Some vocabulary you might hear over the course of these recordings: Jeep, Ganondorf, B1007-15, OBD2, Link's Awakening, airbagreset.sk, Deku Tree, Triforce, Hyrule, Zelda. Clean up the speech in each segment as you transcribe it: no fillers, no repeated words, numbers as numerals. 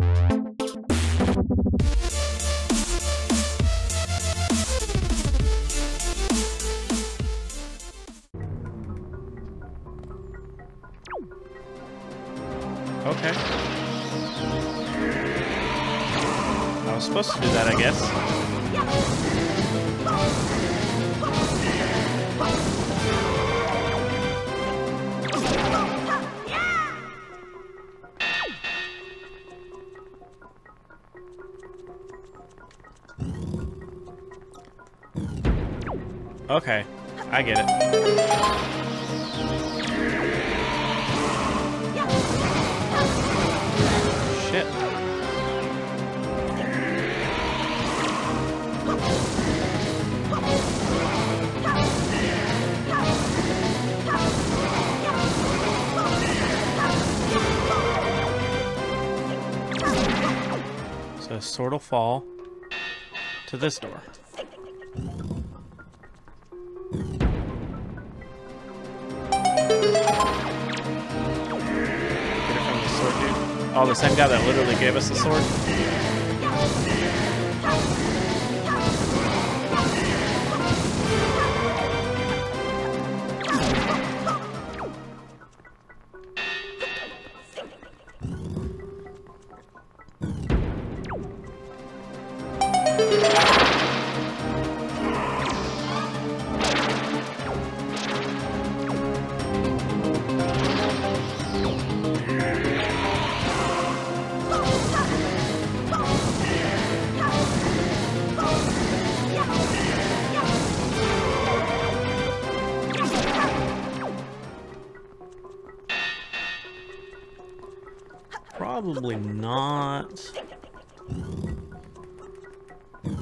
Okay. I was supposed to do that, I guess. Okay, I get it. Shit. So sword will fall to this door. Oh, the same guy that literally gave us the sword? Probably not.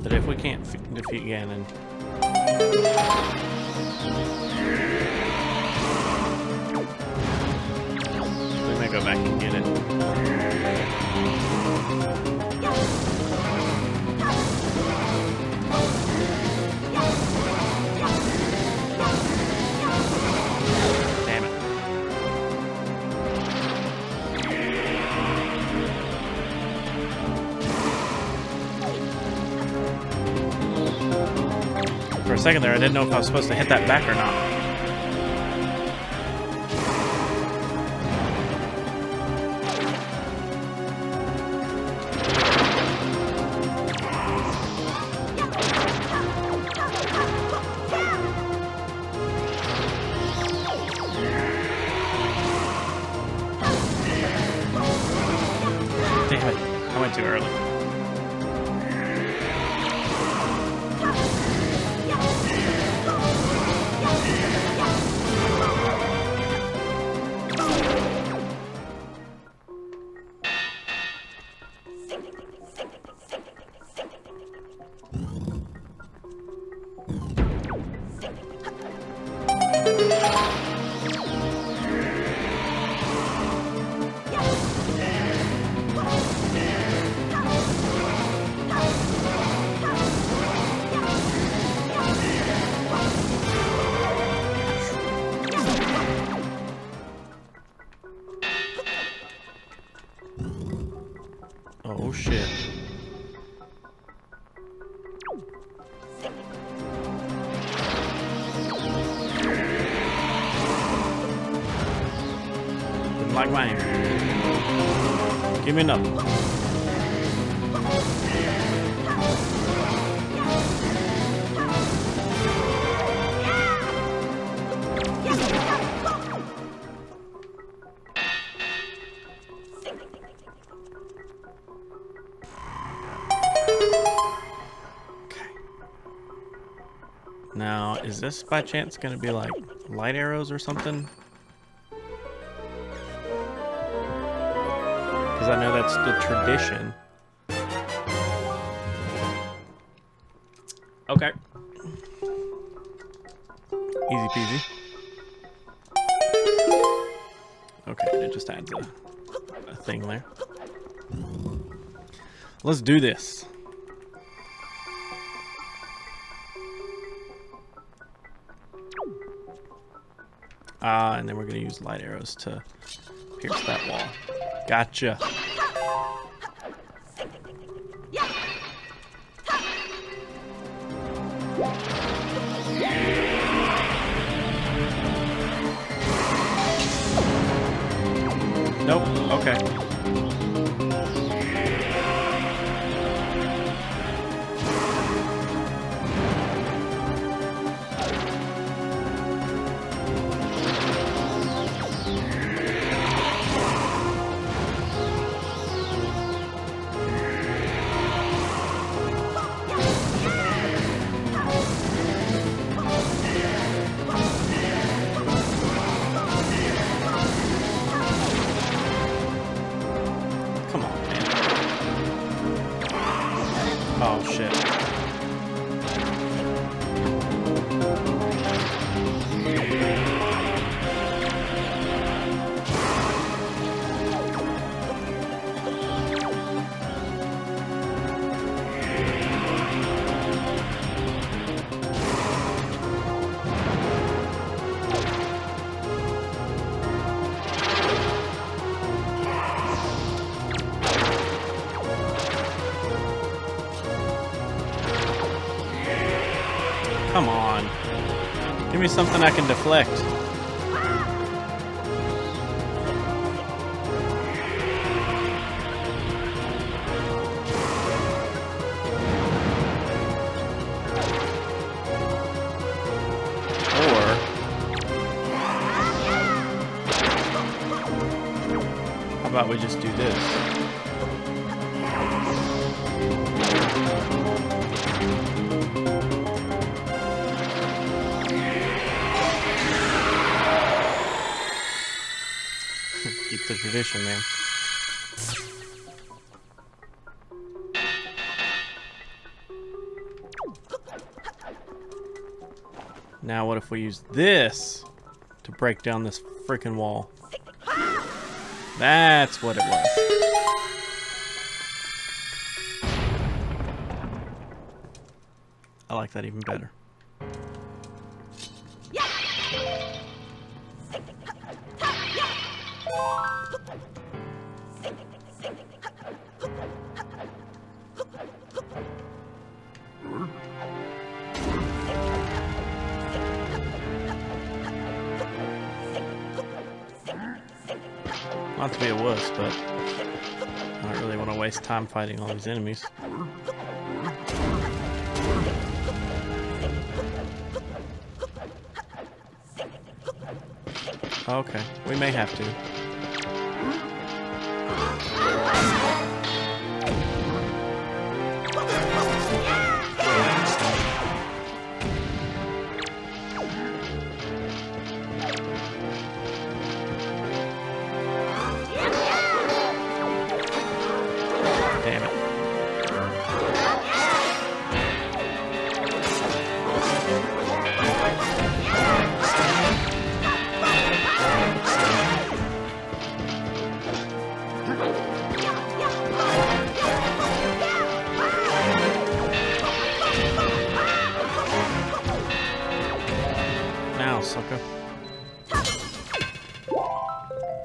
But if we can't defeat Ganon, we may go back and get it. Damn it. For a second there, I didn't know if I was supposed to hit that back or not. Damn it, I went too early. Oh shit. Didn't like my aim. Give me another. Now, is this by chance gonna be like light arrows or something? Because I know that's the tradition. Okay. Easy peasy. Okay, and it just adds a thing there. Let's do this. And then we're gonna use light arrows to pierce that wall. Gotcha. Nope. Okay. Come on. Give me something I can deflect. Or how about we just do this? Keep the tradition, man. Now what if we use this to break down this freaking wall? That's what it was. I like that even better. Not to be a wuss, but I don't really want to waste time fighting all these enemies. Okay, we may have to.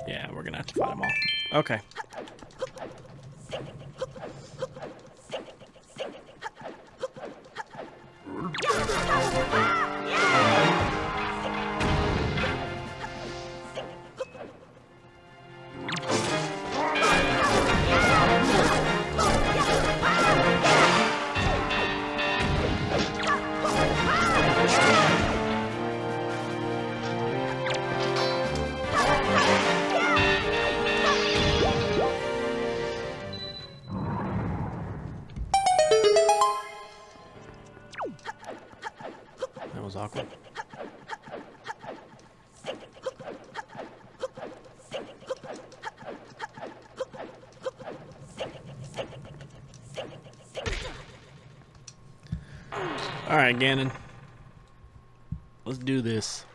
Yeah, we're gonna have to fight them all. Okay. Awkward. All right, Ganon. Let's do this.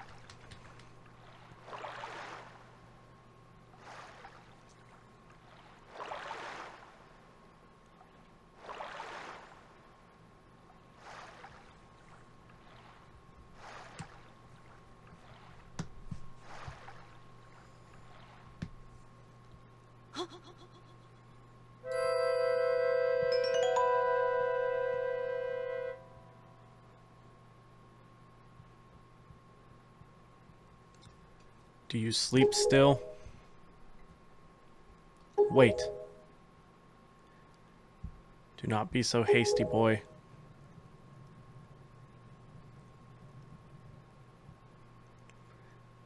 Do you sleep still? Wait. Do not be so hasty, boy.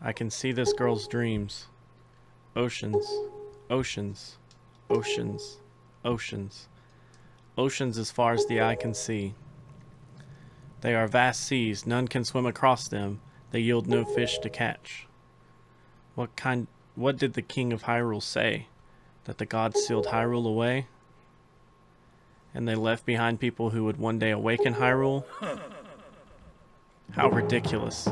I can see this girl's dreams. Oceans, oceans, oceans, oceans. Oceans as far as the eye can see. They are vast seas. None can swim across them. They yield no fish to catch. What did the king of Hyrule say? That the gods sealed Hyrule away? And they left behind people who would one day awaken Hyrule? How ridiculous.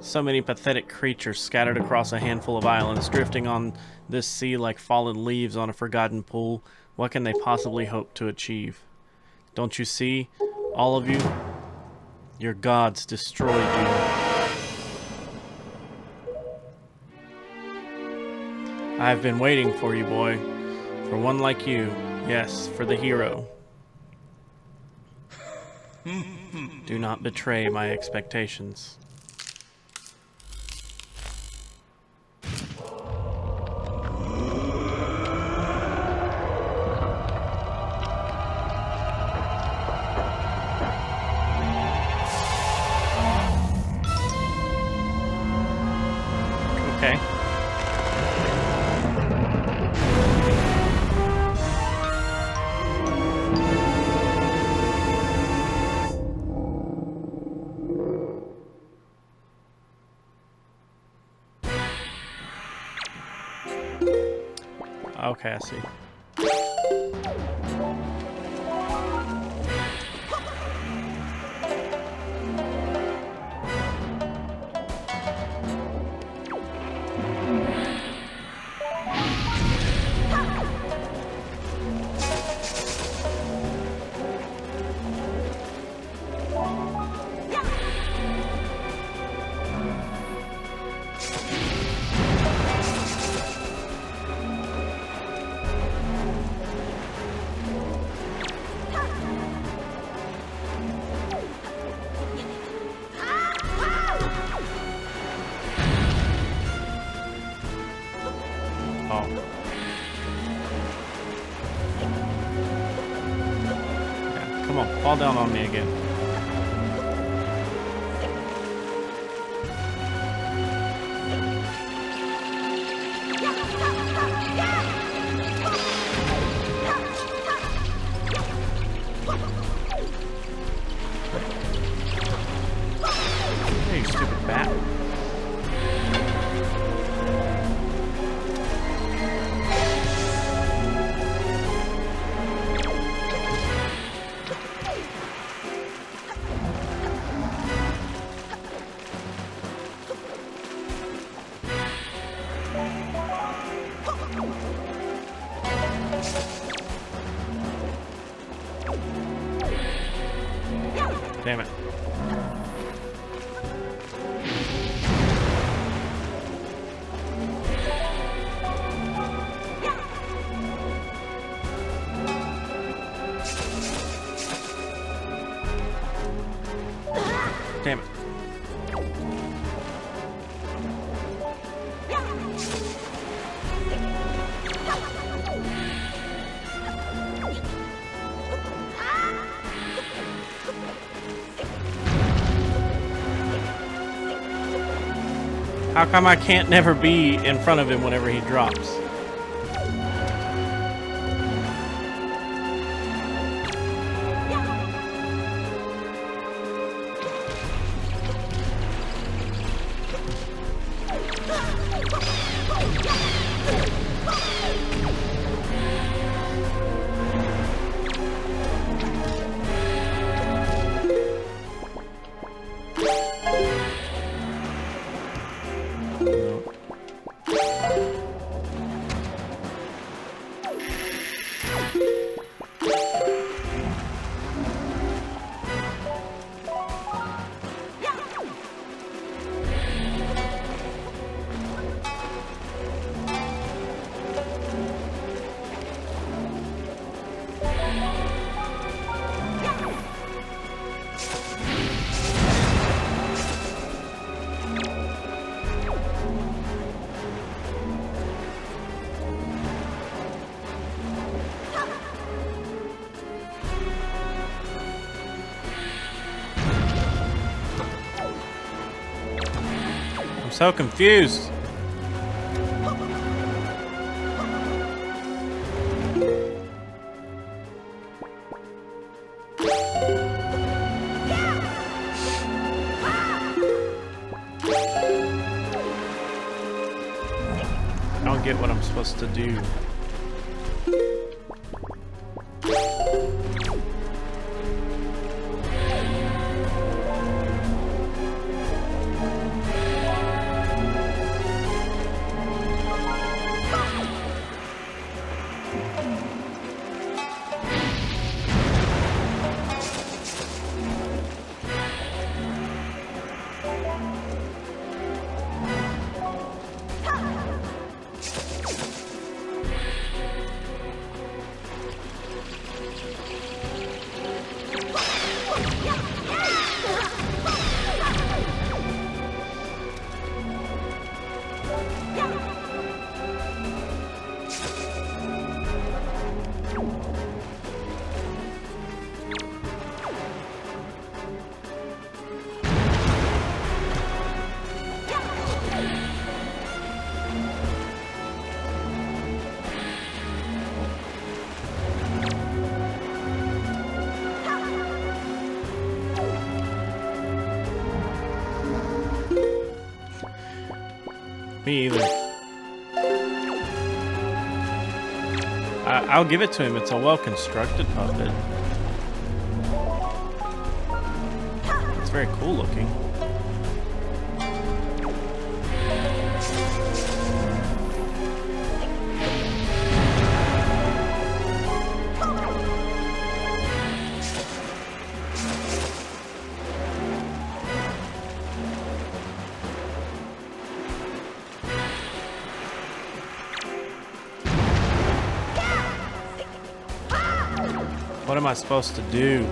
So many pathetic creatures scattered across a handful of islands, drifting on this sea like fallen leaves on a forgotten pool. What can they possibly hope to achieve? Don't you see, all of you? Your gods destroyed you. I have been waiting for you, boy. For one like you. Yes, for the hero. Do not betray my expectations. Okay, I see. Fall down on me again. Hey, you stupid bat. Damn it. Damn it. How come I can't never be in front of him whenever he drops? so confused. I don't get what I'm supposed to do. Me either. I'll give it to him. It's a well-constructed puppet. It's very cool looking. What am I supposed to do?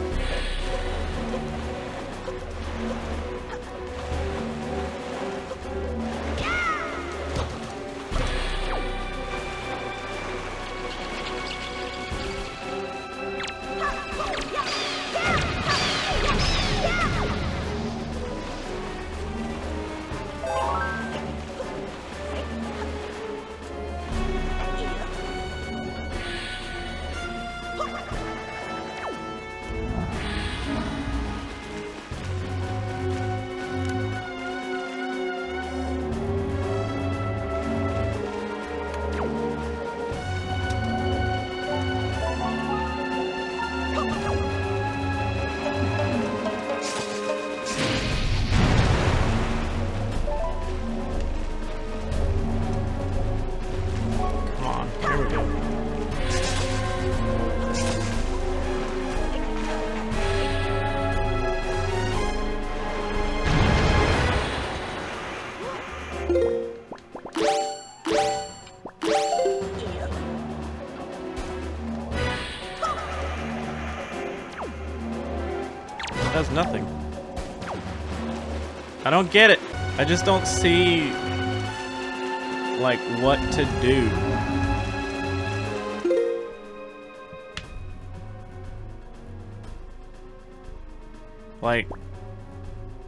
Does nothing. I don't get it. I just don't see like what to do. Like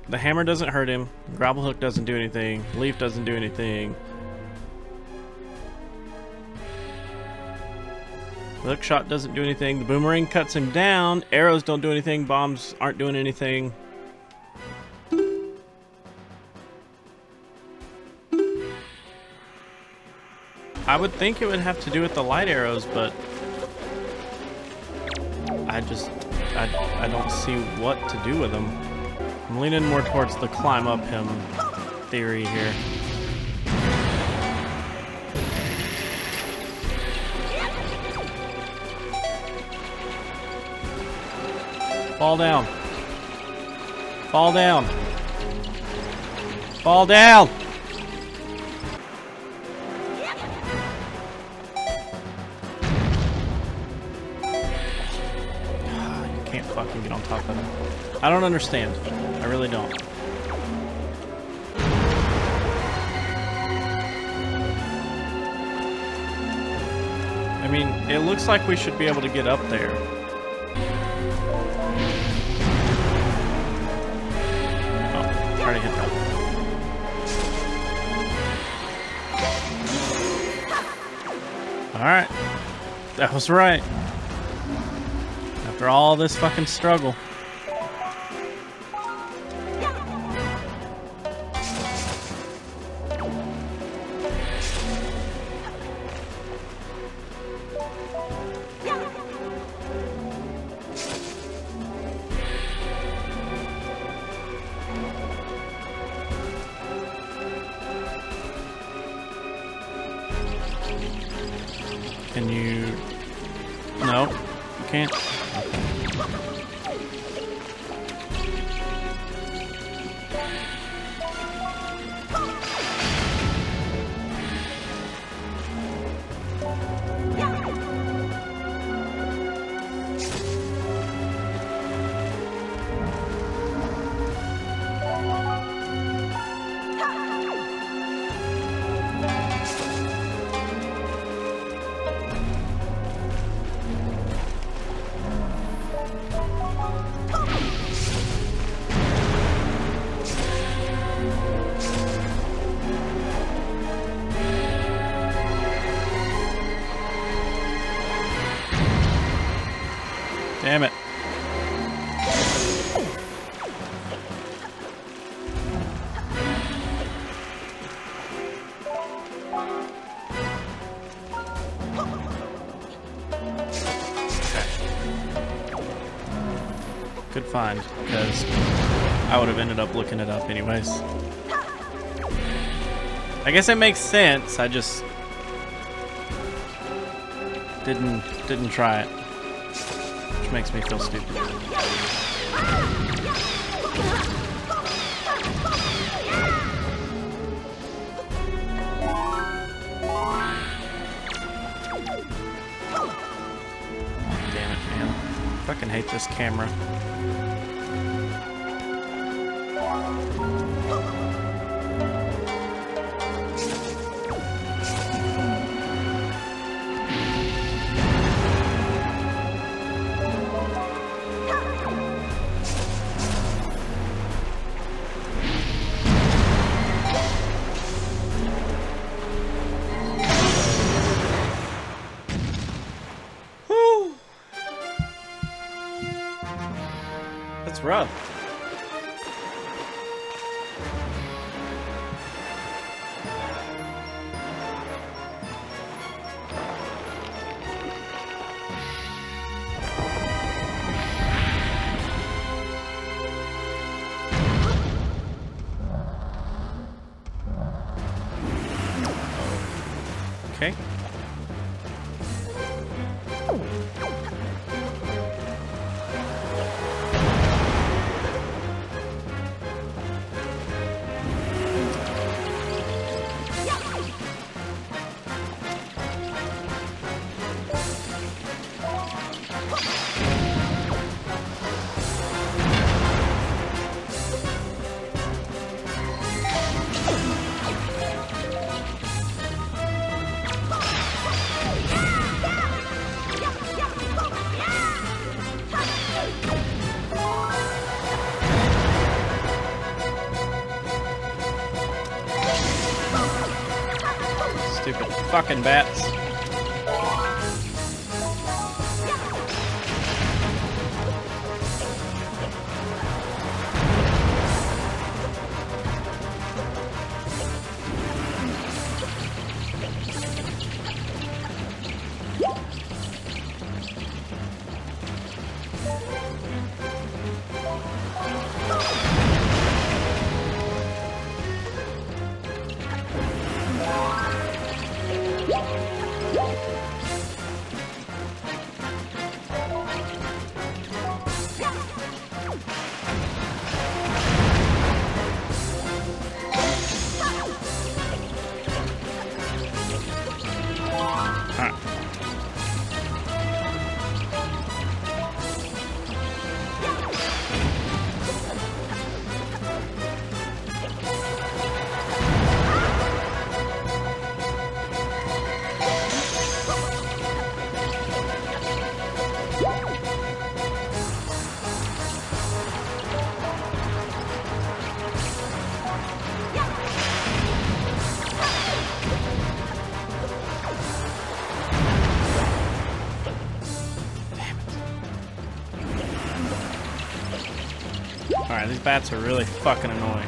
the hammer doesn't hurt him, grapple hook doesn't do anything, leaf doesn't do anything. Hook shot doesn't do anything. The boomerang cuts him down. Arrows don't do anything. Bombs aren't doing anything. I would think it would have to do with the light arrows, but I don't see what to do with them. I'm leaning more towards the climb up him theory here. Fall down. Fall down. Fall down! You can't fucking get on top of him. I don't understand. I really don't. I mean, it looks like we should be able to get up there. Alright. That was right. After all this fucking struggle. Can you... No, you can't. Damn it. Good find, because I would have ended up looking it up anyways. I guess it makes sense, I just didn't try it. Makes me feel stupid. Oh, damn it, man. I fucking hate this camera. That's rough. Okay. Stupid fucking bats. Alright, these bats are really fucking annoying.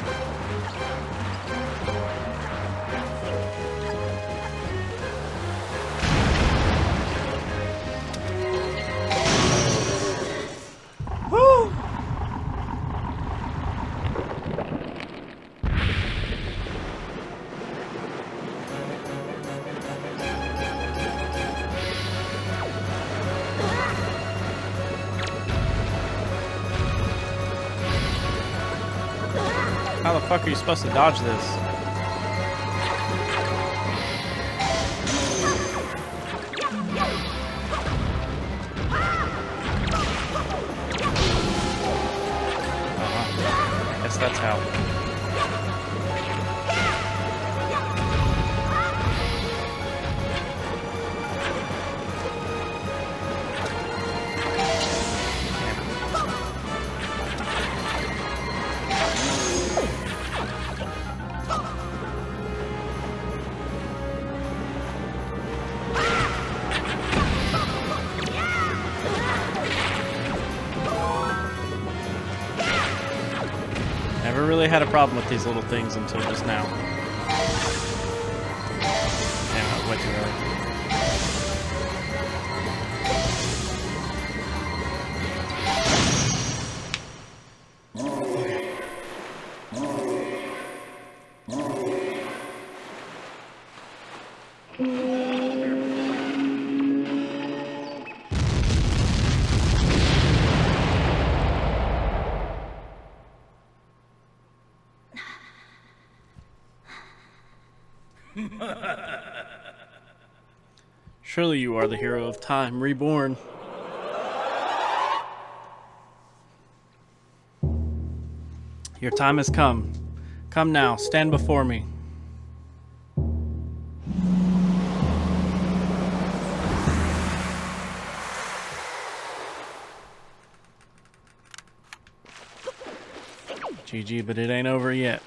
How the fuck are you supposed to dodge this? Uh-huh. Guess that's how. Never really had a problem with these little things until just now. Damn, I went too Surely you are the hero of time, reborn. Your time has come. Come now, stand before me. GG, but it ain't over yet.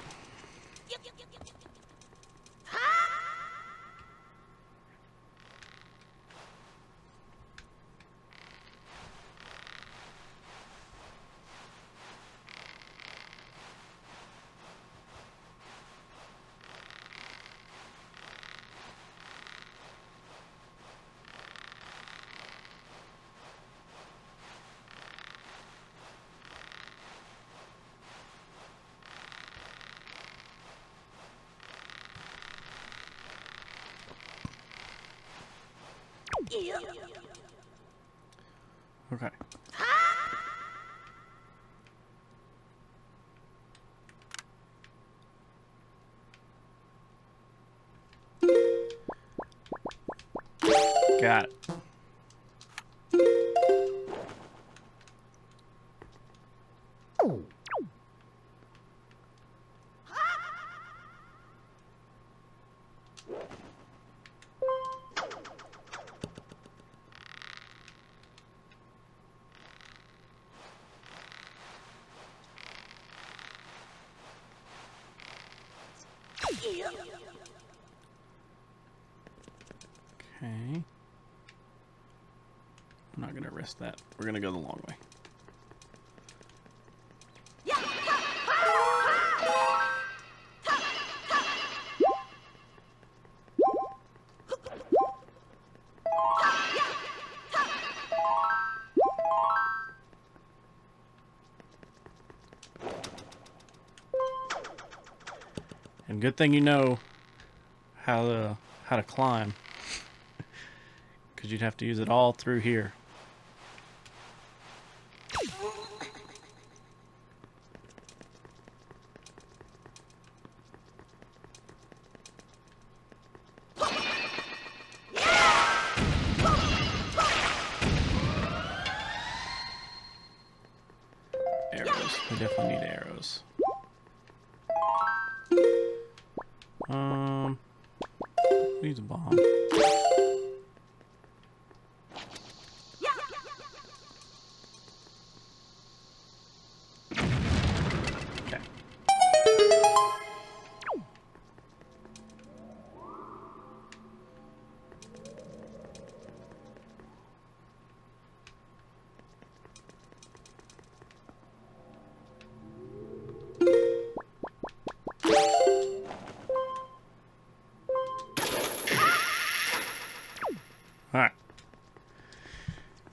Okay. Got it. Okay. I'm not gonna risk that. We're gonna go the long way. And good thing you know how to climb. Because you'd have to use it all through here. Arrows. We definitely need arrows. Use a bomb.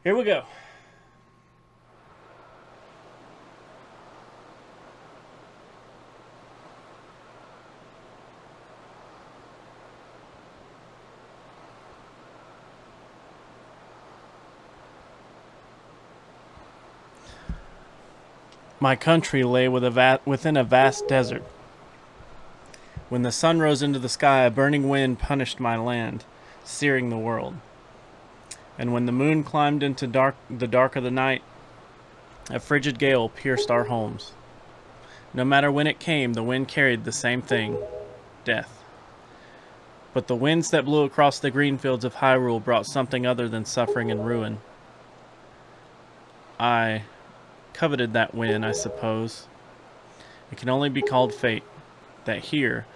Here we go. My country lay within a vast desert. When the sun rose into the sky, a burning wind punished my land, searing the world. And when the moon climbed into the dark of the night, a frigid gale pierced our homes. No matter when it came, the wind carried the same thing, death. But the winds that blew across the green fields of Hyrule brought something other than suffering and ruin. I coveted that win, I suppose. It can only be called fate, that here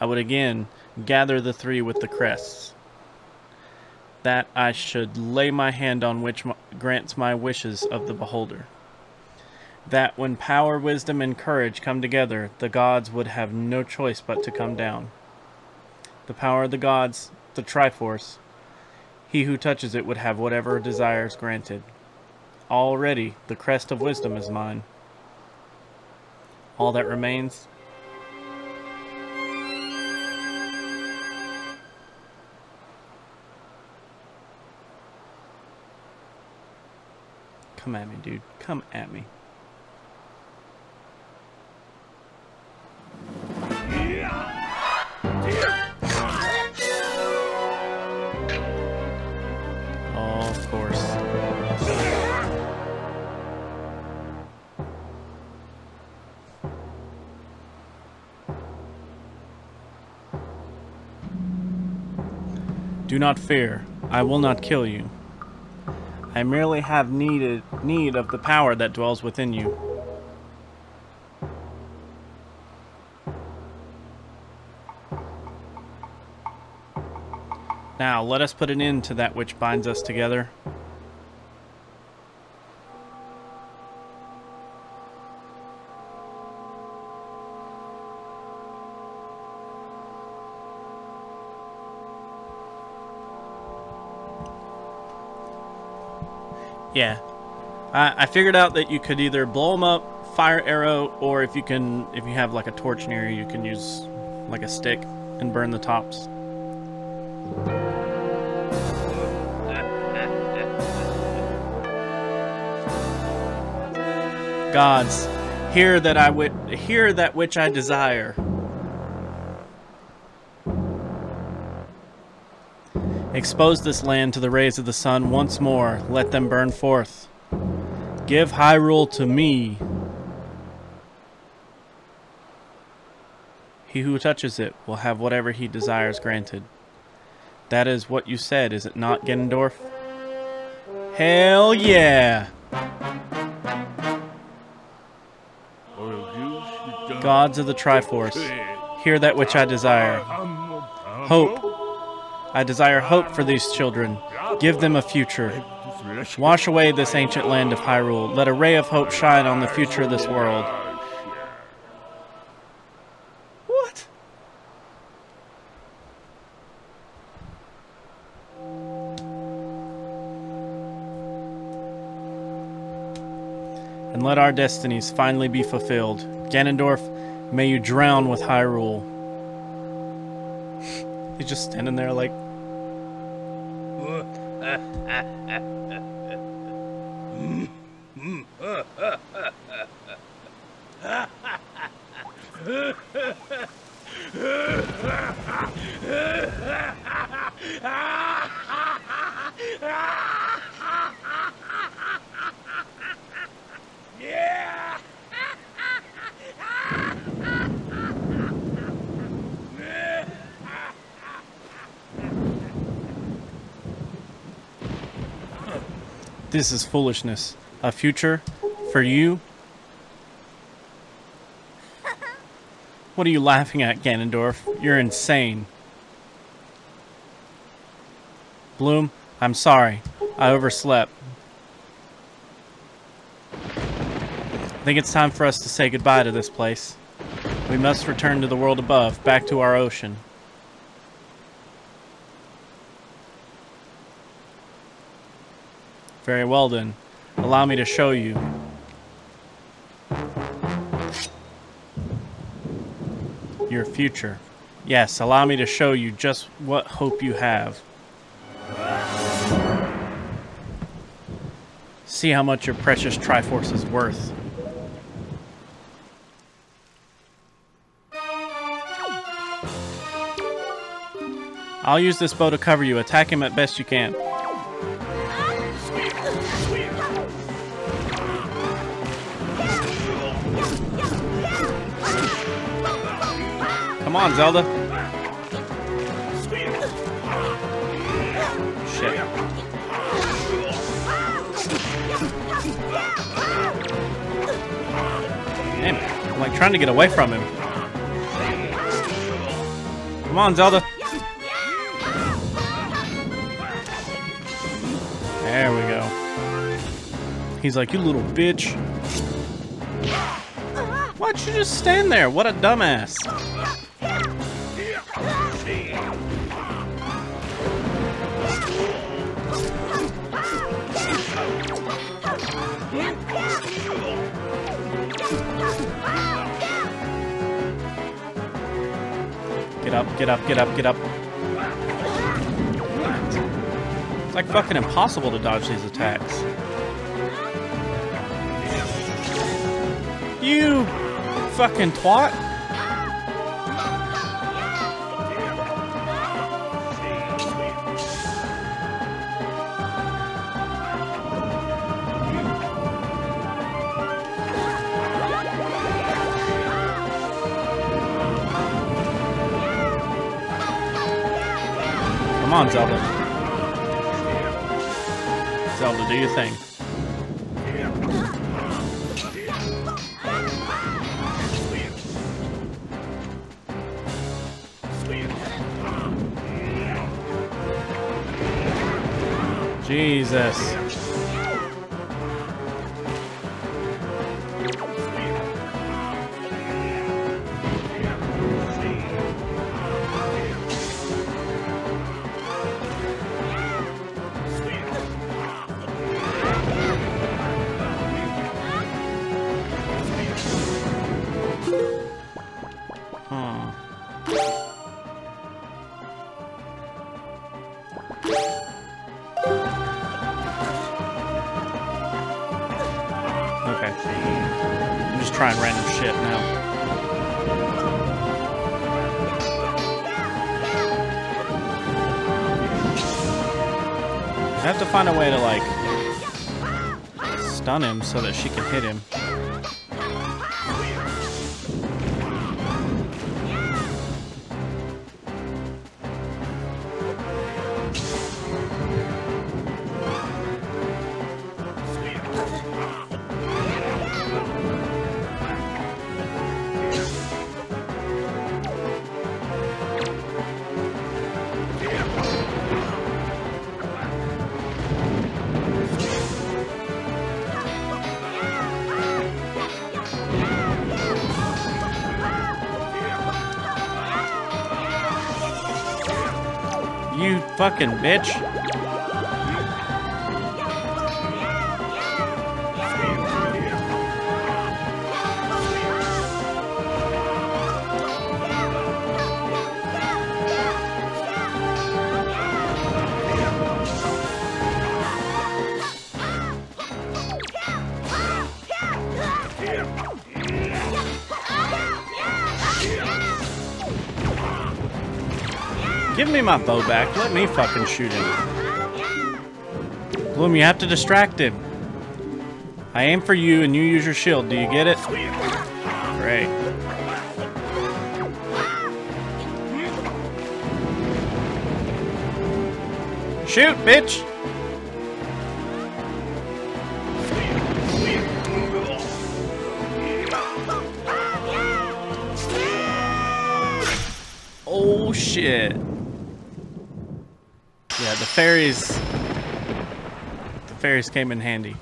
I would again gather the three with the crests, that I should lay my hand on which grants my wishes of the beholder, that when power, wisdom, and courage come together, the gods would have no choice but to come down. The power of the gods, the Triforce, he who touches it would have whatever desires granted. Already, the crest of wisdom is mine. All that remains... Come at me, dude. Come at me. Do not fear, I will not kill you. I merely have need of the power that dwells within you. Now let us put an end to that which binds us together. Yeah, I figured out that you could either blow them up, fire arrow, or if you have like a torch near you, you can use like a stick and burn the tops. Gods, hear that which I desire. Expose this land to the rays of the sun once more. Let them burn forth. Give Hyrule to me. He who touches it will have whatever he desires granted. That is what you said, is it not, Ganondorf? Hell yeah! Gods of the Triforce, hear that which I desire. Hope. I desire hope for these children. Give them a future. Wash away this ancient land of Hyrule. Let a ray of hope shine on the future of this world. What? And let our destinies finally be fulfilled. Ganondorf, may you drown with Hyrule. He's just standing there like... This is foolishness. A future for you? What are you laughing at, Ganondorf? You're insane. Bloom, I'm sorry. I overslept. I think it's time for us to say goodbye to this place. We must return to the world above, back to our ocean. Very well then. Allow me to show you. Your future. Yes, allow me to show you just what hope you have. See how much your precious Triforce is worth. I'll use this bow to cover you. Attack him at best you can. Come on, Zelda. Shit. Damn it. I'm like trying to get away from him. Come on, Zelda. There we go. He's like, you little bitch. Why'd you just stand there? What a dumbass. Get up, get up, get up, get up. It's like fucking impossible to dodge these attacks. You fucking twat. Come on, Zelda. Zelda, do your thing. Jesus. I have to find a way to, like, stun him so that she can hit him. You fucking bitch. Give me my bow back. Let me fucking shoot him. Bloom, you have to distract him. I aim for you and you use your shield. Do you get it? Great. Shoot, bitch! Oh, shit. Yeah, the fairies came in handy.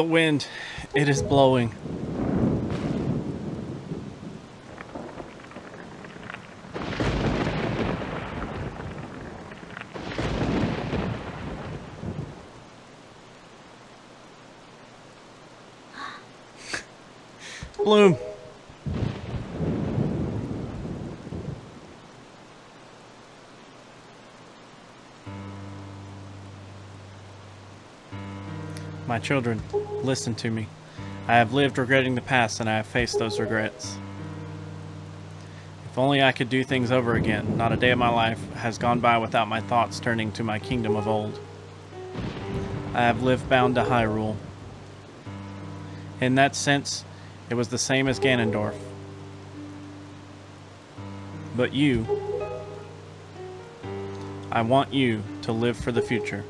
the wind. It is blowing. Bloom. My children, listen to me. I have lived regretting the past, and I have faced those regrets. If only I could do things over again. Not a day of my life has gone by without my thoughts turning to my kingdom of old. I have lived bound to Hyrule. In that sense, it was the same as Ganondorf. But you, I want you to live for the future.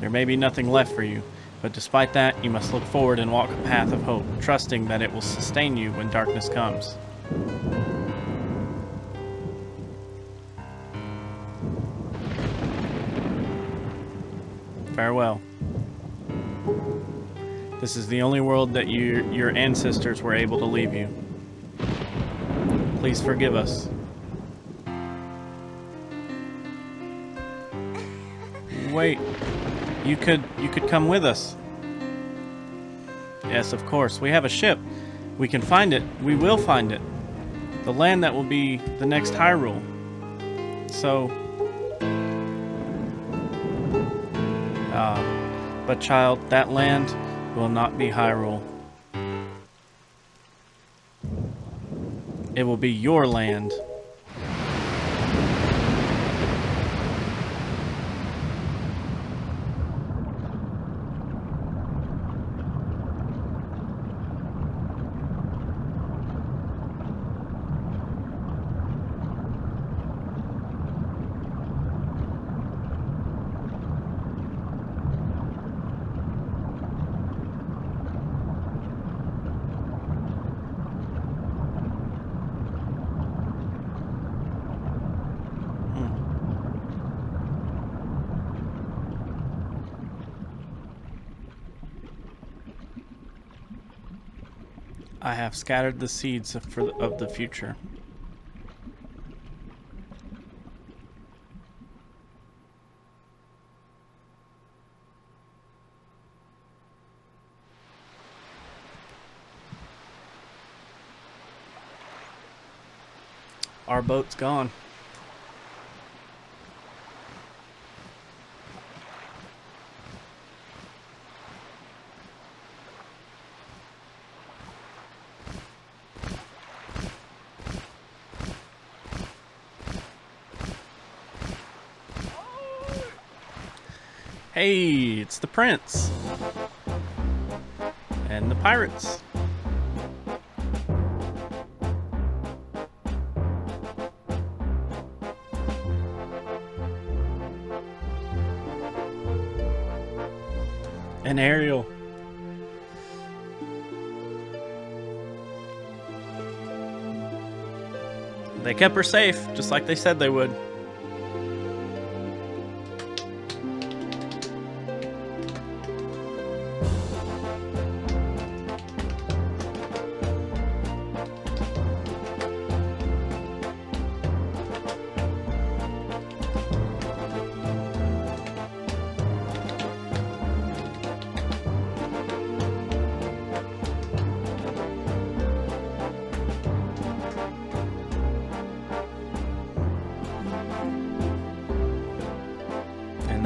There may be nothing left for you, but despite that, you must look forward and walk a path of hope, trusting that it will sustain you when darkness comes. Farewell. This is the only world that your ancestors were able to leave you. Please forgive us. Wait. You could come with us. Yes, of course. We have a ship. We can find it. We will find it. The land that will be the next Hyrule. So... but child, that land will not be Hyrule. It will be your land. I have scattered the seeds of the future. Our boat's gone. Hey, it's the prince and the pirates. And Ariel. They kept her safe, just like they said they would.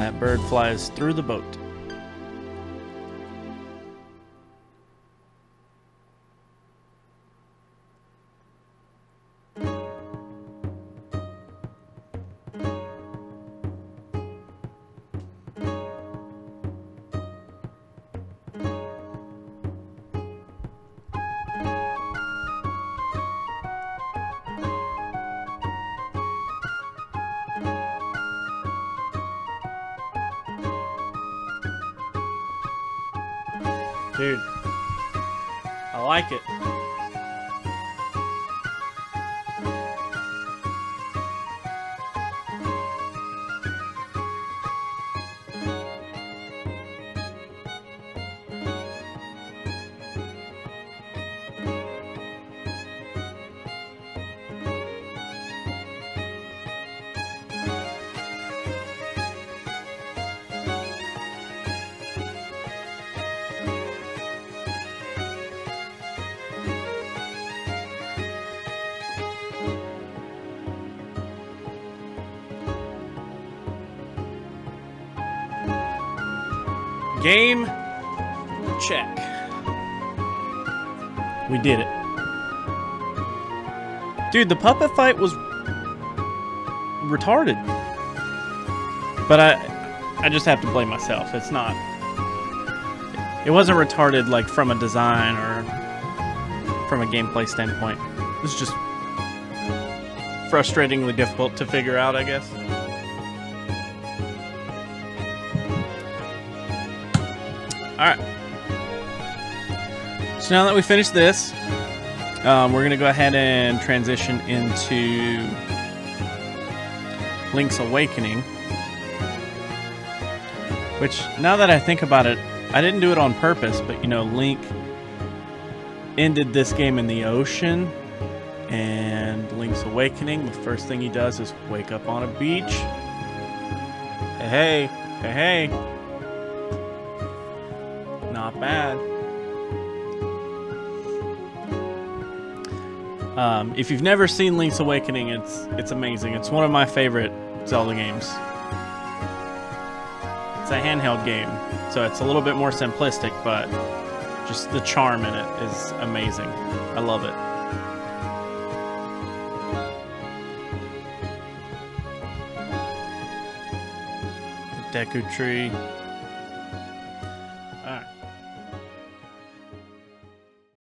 That bird flies through the boat. Dude, I like it. Game check. We did it. Dude, the puppet fight was retarded. But I just have to blame myself. It's not... It wasn't retarded, like, from a design or from a gameplay standpoint. It was just frustratingly difficult to figure out, I guess. Alright. So now that we finished this, we're going to go ahead and transition into Link's Awakening. Which, now that I think about it, I didn't do it on purpose, but, you know, Link ended this game in the ocean, and Link's Awakening, the first thing he does is wake up on a beach. Hey, hey, hey, hey. Not bad. If you've never seen Link's Awakening, it's amazing. It's one of my favorite Zelda games. A handheld game, so it's a little bit more simplistic, but just the charm in it is amazing. I love it. The Deku Tree.